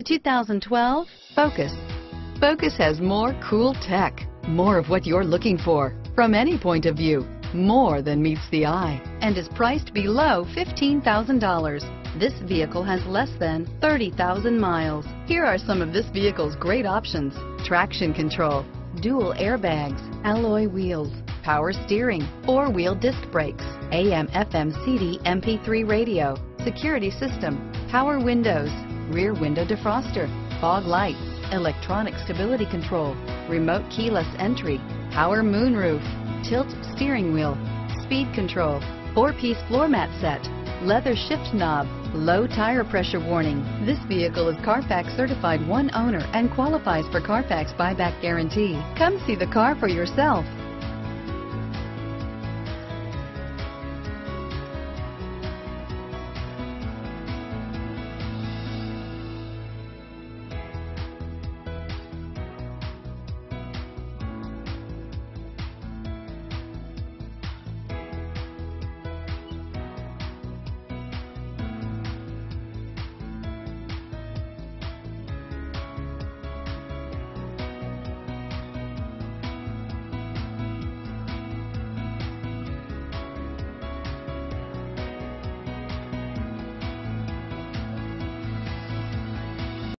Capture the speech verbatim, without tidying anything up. The two thousand twelve Focus. Focus has more cool tech, more of what you're looking for from any point of view, more than meets the eye, and is priced below fifteen thousand dollars. This vehicle has less than thirty thousand miles. Here are some of this vehicle's great options: traction control, dual airbags, alloy wheels, power steering, four-wheel disc brakes, A M F M C D M P three radio, security system, power windows, rear window defroster, fog lights, electronic stability control, remote keyless entry, power moonroof, tilt steering wheel, speed control, four-piece floor mat set, leather shift knob, low tire pressure warning. This vehicle is Carfax certified one owner and qualifies for Carfax buyback guarantee. Come see the car for yourself.